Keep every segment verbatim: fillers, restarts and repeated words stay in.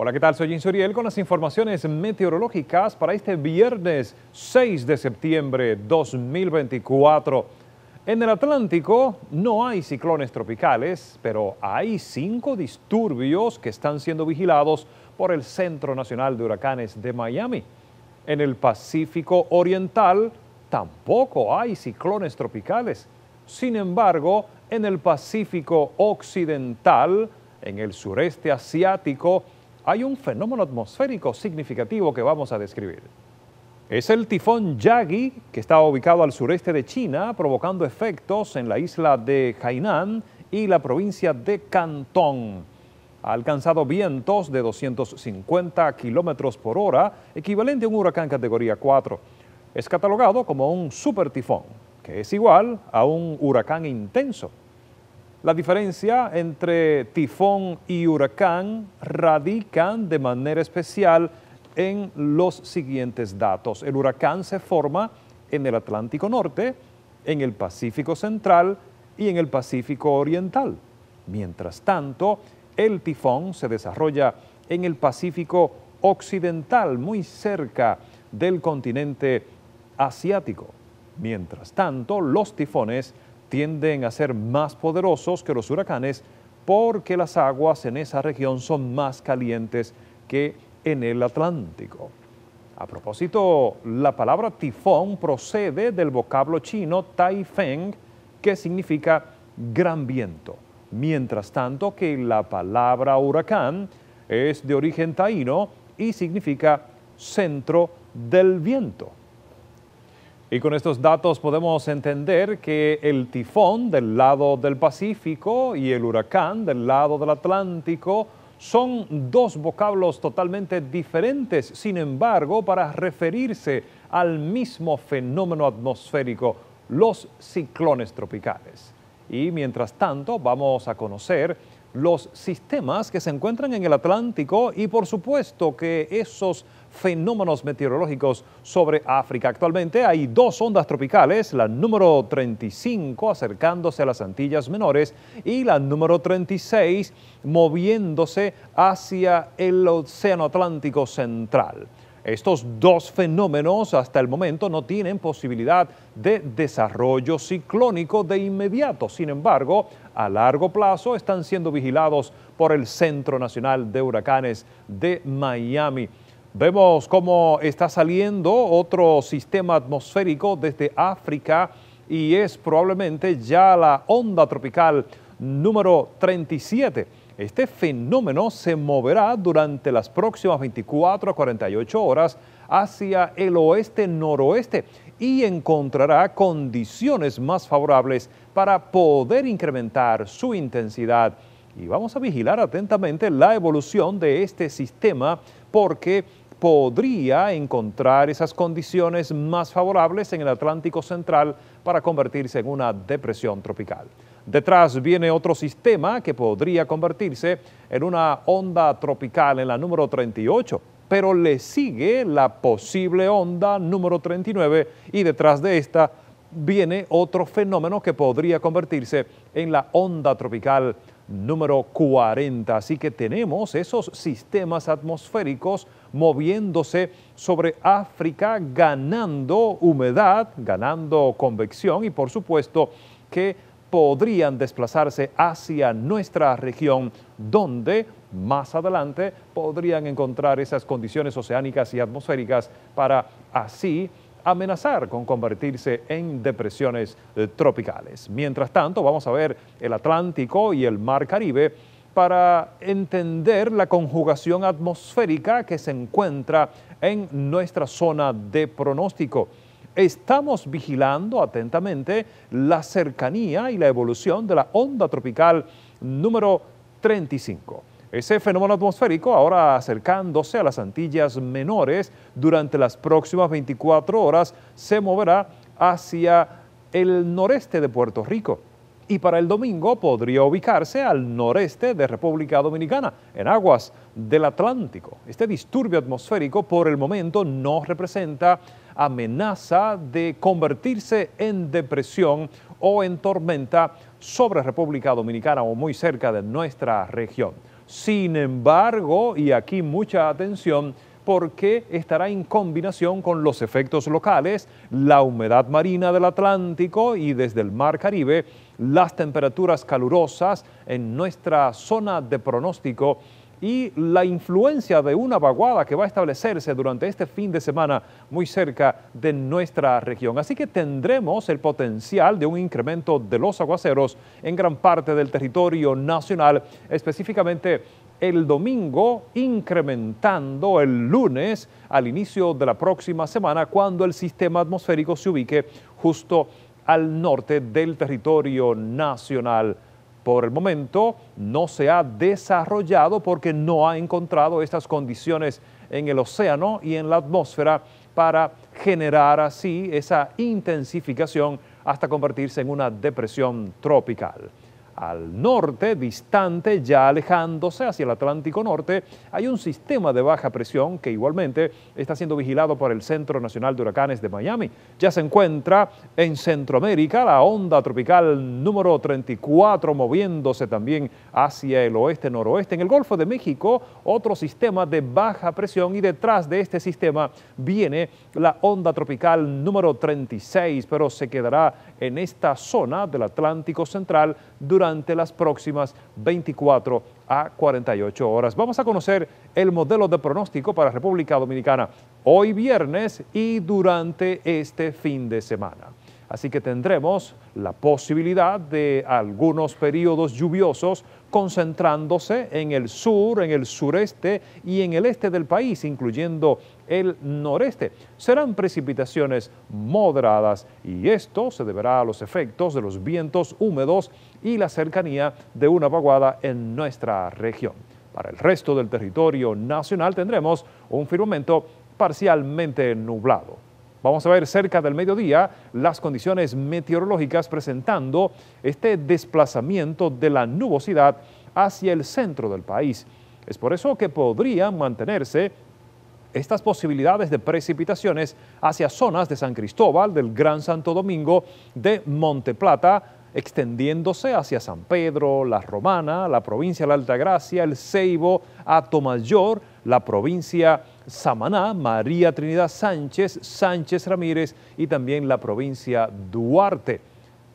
Hola, ¿qué tal? Soy Jean Suriel con las informaciones meteorológicas para este viernes seis de septiembre dos mil veinticuatro. En el Atlántico no hay ciclones tropicales, pero hay cinco disturbios que están siendo vigilados por el Centro Nacional de Huracanes de Miami. En el Pacífico Oriental tampoco hay ciclones tropicales. Sin embargo, en el Pacífico Occidental, en el sureste asiático, hay un fenómeno atmosférico significativo que vamos a describir. Es el tifón Yagi, que está ubicado al sureste de China, provocando efectos en la isla de Hainan y la provincia de Cantón. Ha alcanzado vientos de doscientos cincuenta kilómetros por hora, equivalente a un huracán categoría cuatro. Es catalogado como un supertifón, que es igual a un huracán intenso. La diferencia entre tifón y huracán radican de manera especial en los siguientes datos. El huracán se forma en el Atlántico Norte, en el Pacífico Central y en el Pacífico Oriental. Mientras tanto, el tifón se desarrolla en el Pacífico Occidental, muy cerca del continente asiático. Mientras tanto, los tifones tienden a ser más poderosos que los huracanes porque las aguas en esa región son más calientes que en el Atlántico. A propósito, la palabra tifón procede del vocablo chino taifeng, que significa gran viento, mientras tanto que la palabra huracán es de origen taíno y significa centro del viento. Y con estos datos podemos entender que el tifón del lado del Pacífico y el huracán del lado del Atlántico son dos vocablos totalmente diferentes, sin embargo, para referirse al mismo fenómeno atmosférico, los ciclones tropicales. Y mientras tanto, vamos a conocer los sistemas que se encuentran en el Atlántico y por supuesto que esos fenómenos meteorológicos sobre África. Actualmente hay dos ondas tropicales, la número treinta y cinco acercándose a las Antillas Menores y la número treinta y seis moviéndose hacia el Océano Atlántico Central. Estos dos fenómenos hasta el momento no tienen posibilidad de desarrollo ciclónico de inmediato. Sin embargo, a largo plazo están siendo vigilados por el Centro Nacional de Huracanes de Miami. Vemos cómo está saliendo otro sistema atmosférico desde África y es probablemente ya la onda tropical número treinta y siete. Este fenómeno se moverá durante las próximas veinticuatro a cuarenta y ocho horas hacia el oeste-noroeste y encontrará condiciones más favorables para poder incrementar su intensidad. Y vamos a vigilar atentamente la evolución de este sistema porque podría encontrar esas condiciones más favorables en el Atlántico Central para convertirse en una depresión tropical. Detrás viene otro sistema que podría convertirse en una onda tropical en la número treinta y ocho, pero le sigue la posible onda número treinta y nueve y detrás de esta viene otro fenómeno que podría convertirse en la onda tropical número cuarenta. Así que tenemos esos sistemas atmosféricos moviéndose sobre África, ganando humedad, ganando convección y por supuesto que podrían desplazarse hacia nuestra región, donde más adelante podrían encontrar esas condiciones oceánicas y atmosféricas para así amenazar con convertirse en depresiones eh, tropicales. Mientras tanto, vamos a ver el Atlántico y el Mar Caribe para entender la conjugación atmosférica que se encuentra en nuestra zona de pronóstico. Estamos vigilando atentamente la cercanía y la evolución de la onda tropical número treinta y cinco. Ese fenómeno atmosférico ahora acercándose a las Antillas Menores durante las próximas veinticuatro horas se moverá hacia el noreste de Puerto Rico y para el domingo podría ubicarse al noreste de República Dominicana, en aguas del Atlántico. Este disturbio atmosférico por el momento no representa amenaza de convertirse en depresión o en tormenta sobre República Dominicana o muy cerca de nuestra región. Sin embargo, y aquí mucha atención, porque estará en combinación con los efectos locales, la humedad marina del Atlántico y desde el mar Caribe, las temperaturas calurosas en nuestra zona de pronóstico y la influencia de una vaguada que va a establecerse durante este fin de semana muy cerca de nuestra región. Así que tendremos el potencial de un incremento de los aguaceros en gran parte del territorio nacional, específicamente el domingo, incrementando el lunes al inicio de la próxima semana, cuando el sistema atmosférico se ubique justo al norte del territorio nacional. Por el momento no se ha desarrollado porque no ha encontrado estas condiciones en el océano y en la atmósfera para generar así esa intensificación hasta convertirse en una depresión tropical. Al norte, distante, ya alejándose hacia el Atlántico Norte, hay un sistema de baja presión que igualmente está siendo vigilado por el Centro Nacional de Huracanes de Miami. Ya se encuentra en Centroamérica la onda tropical número treinta y cuatro, moviéndose también hacia el oeste-noroeste. En el Golfo de México, otro sistema de baja presión, y detrás de este sistema viene la onda tropical número treinta y seis, pero se quedará en esta zona del Atlántico Central durante durante las próximas veinticuatro a cuarenta y ocho horas. Vamos a conocer el modelo de pronóstico para República Dominicana hoy viernes y durante este fin de semana. Así que tendremos la posibilidad de algunos periodos lluviosos concentrándose en el sur, en el sureste y en el este del país, incluyendo el noreste. Serán precipitaciones moderadas y esto se deberá a los efectos de los vientos húmedos y la cercanía de una vaguada en nuestra región. Para el resto del territorio nacional tendremos un firmamento parcialmente nublado. Vamos a ver cerca del mediodía las condiciones meteorológicas presentando este desplazamiento de la nubosidad hacia el centro del país. Es por eso que podrían mantenerse estas posibilidades de precipitaciones hacia zonas de San Cristóbal, del Gran Santo Domingo, de Monte Plata, extendiéndose hacia San Pedro, La Romana, la provincia de la Altagracia, El Ceibo, Atomayor, la provincia Samaná, María Trinidad Sánchez, Sánchez Ramírez y también la provincia Duarte.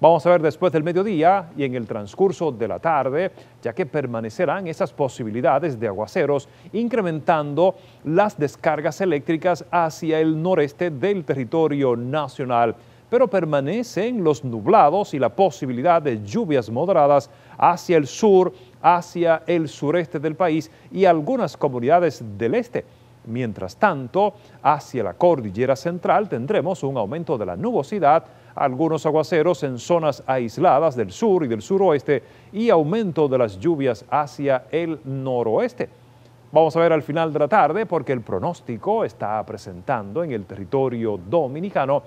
Vamos a ver después del mediodía y en el transcurso de la tarde, ya que permanecerán esas posibilidades de aguaceros, incrementando las descargas eléctricas hacia el noreste del territorio nacional. Pero permanecen los nublados y la posibilidad de lluvias moderadas hacia el sur, hacia el sureste del país y algunas comunidades del este. Mientras tanto, hacia la cordillera central tendremos un aumento de la nubosidad, algunos aguaceros en zonas aisladas del sur y del suroeste y aumento de las lluvias hacia el noroeste. Vamos a ver al final de la tarde porque el pronóstico está presentando en el territorio dominicano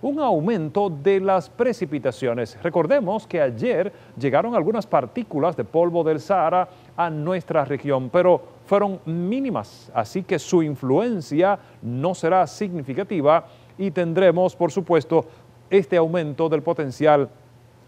un aumento de las precipitaciones. Recordemos que ayer llegaron algunas partículas de polvo del Sahara a nuestra región, pero fueron mínimas, así que su influencia no será significativa y tendremos, por supuesto, este aumento del potencial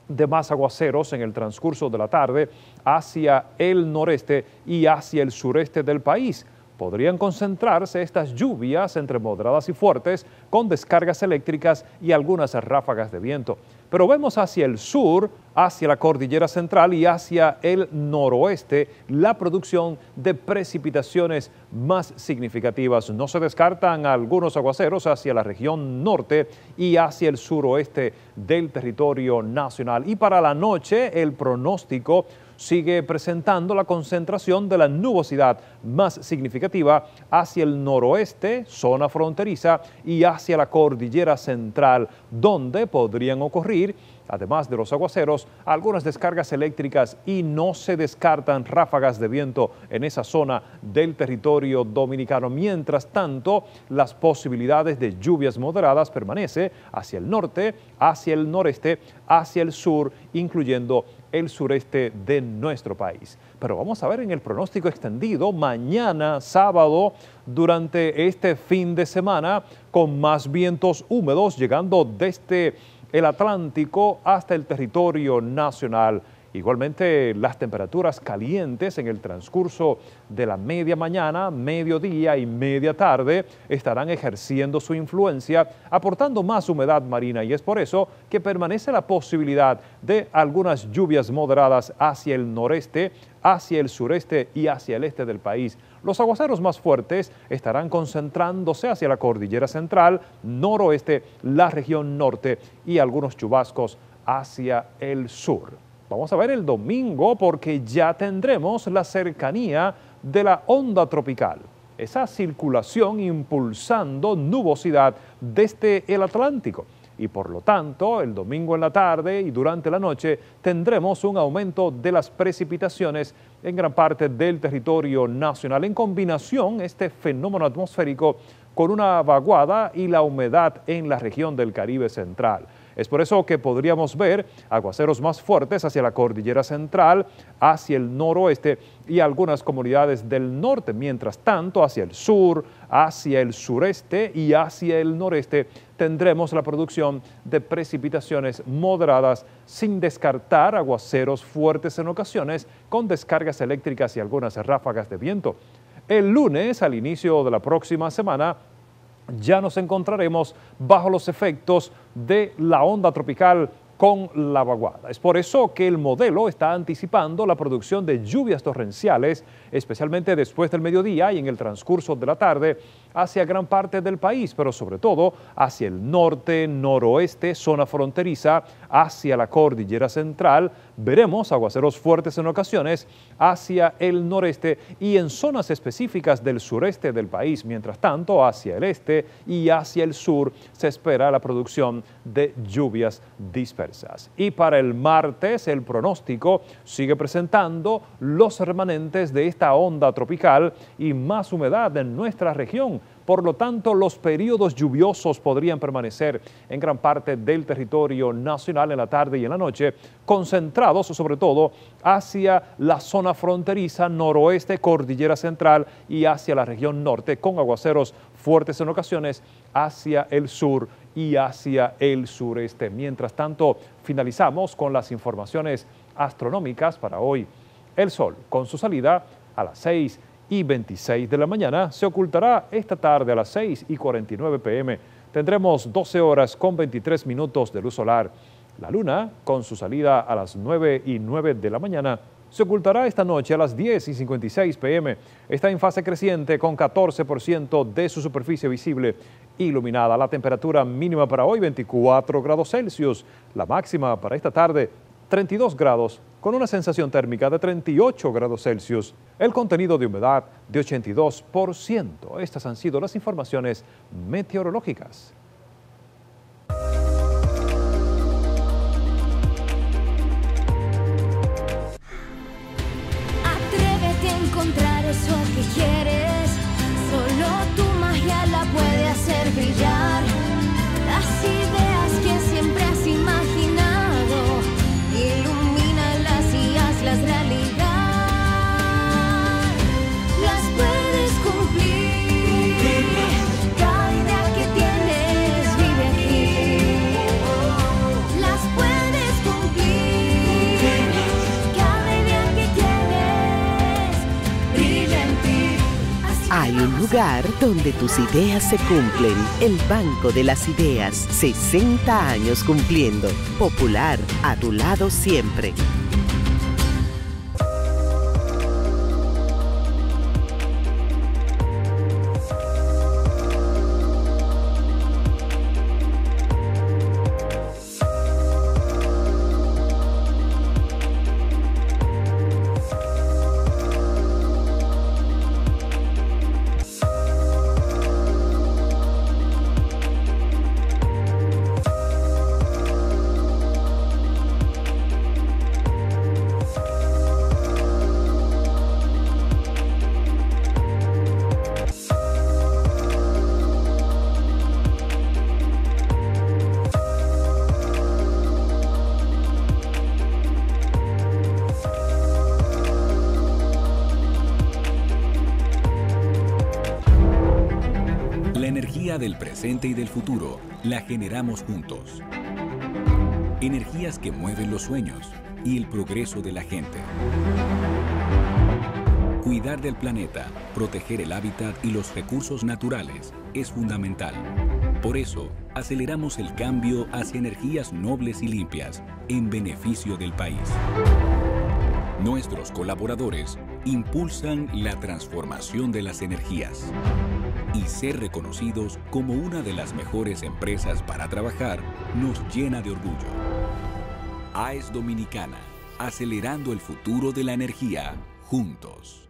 de más aguaceros en el transcurso de la tarde hacia el noreste y hacia el sureste del país. Podrían concentrarse estas lluvias entre moderadas y fuertes con descargas eléctricas y algunas ráfagas de viento. Pero vemos hacia el sur, hacia la cordillera central y hacia el noroeste la producción de precipitaciones más significativas. No se descartan algunos aguaceros hacia la región norte y hacia el suroeste del territorio nacional. Y para la noche el pronóstico sigue presentando la concentración de la nubosidad más significativa hacia el noroeste, zona fronteriza, y hacia la cordillera central, donde podrían ocurrir, además de los aguaceros, algunas descargas eléctricas y no se descartan ráfagas de viento en esa zona del territorio dominicano. Mientras tanto, las posibilidades de lluvias moderadas permanecen hacia el norte, hacia el noreste, hacia el sur, incluyendo el sureste de nuestro país. Pero vamos a ver en el pronóstico extendido mañana sábado durante este fin de semana con más vientos húmedos llegando desde el Atlántico hasta el territorio nacional Igualmente, las temperaturas calientes en el transcurso de la media mañana, mediodía y media tarde estarán ejerciendo su influencia, aportando más humedad marina, y es por eso que permanece la posibilidad de algunas lluvias moderadas hacia el noreste, hacia el sureste y hacia el este del país. Los aguaceros más fuertes estarán concentrándose hacia la cordillera central, noroeste, la región norte y algunos chubascos hacia el sur. Vamos a ver el domingo, porque ya tendremos la cercanía de la onda tropical, esa circulación impulsando nubosidad desde el Atlántico, y por lo tanto el domingo en la tarde y durante la noche tendremos un aumento de las precipitaciones en gran parte del territorio nacional. En combinación, este fenómeno atmosférico con una vaguada y la humedad en la región del Caribe central. Es por eso que podríamos ver aguaceros más fuertes hacia la cordillera central, hacia el noroeste y algunas comunidades del norte. Mientras tanto, hacia el sur, hacia el sureste y hacia el noreste tendremos la producción de precipitaciones moderadas, sin descartar aguaceros fuertes en ocasiones con descargas eléctricas y algunas ráfagas de viento. El lunes, al inicio de la próxima semana, ya nos encontraremos bajo los efectos de la onda tropical con la vaguada. Es por eso que el modelo está anticipando la producción de lluvias torrenciales, especialmente después del mediodía y en el transcurso de la tarde, hacia gran parte del país, pero sobre todo hacia el norte, noroeste, zona fronteriza, hacia la cordillera central. Veremos aguaceros fuertes en ocasiones hacia el noreste y en zonas específicas del sureste del país. Mientras tanto, hacia el este y hacia el sur se espera la producción de lluvias dispersas. Y para el martes, el pronóstico sigue presentando los remanentes de esta onda tropical y más humedad en nuestra región. Por lo tanto, los periodos lluviosos podrían permanecer en gran parte del territorio nacional en la tarde y en la noche, concentrados sobre todo hacia la zona fronteriza, noroeste, cordillera central y hacia la región norte, con aguaceros fuertes en ocasiones hacia el sur y hacia el sureste. Mientras tanto, finalizamos con las informaciones astronómicas para hoy. El sol, con su salida a las seis y veintiséis de la mañana, se ocultará esta tarde a las seis y cuarenta y nueve pm. Tendremos doce horas con veintitrés minutos de luz solar. La luna, con su salida a las nueve y nueve de la mañana, se ocultará esta noche a las diez y cincuenta y seis pm. Está en fase creciente, con catorce por ciento de su superficie visible iluminada. La temperatura mínima para hoy, veinticuatro grados Celsius. La máxima para esta tarde, treinta y dos grados, con una sensación térmica de treinta y ocho grados Celsius. El contenido de humedad de ochenta y dos por ciento. Estas han sido las informaciones meteorológicas. Atrévete a encontrar eso que quieres. Solo tu magia la puede hacer brillar. Las ideas que siempre has imaginado, ilumínalas y hazlas realidad. Las puedes cumplir. Cada idea que tienes vive aquí. Las puedes cumplir. Cada idea que tienes brilla en ti. Hay un lugar donde tus ideas se cumplen. El Banco de las Ideas, sesenta años cumpliendo. Popular, a tu lado siempre. Del presente y del futuro, la generamos juntos. Energías que mueven los sueños, y el progreso de la gente. Cuidar del planeta, proteger el hábitat y los recursos naturales es fundamental. Por eso, aceleramos el cambio hacia energías nobles y limpias, en beneficio del país. Nuestros colaboradores impulsan la transformación de las energías y ser reconocidos como una de las mejores empresas para trabajar nos llena de orgullo. A E S Dominicana, acelerando el futuro de la energía juntos.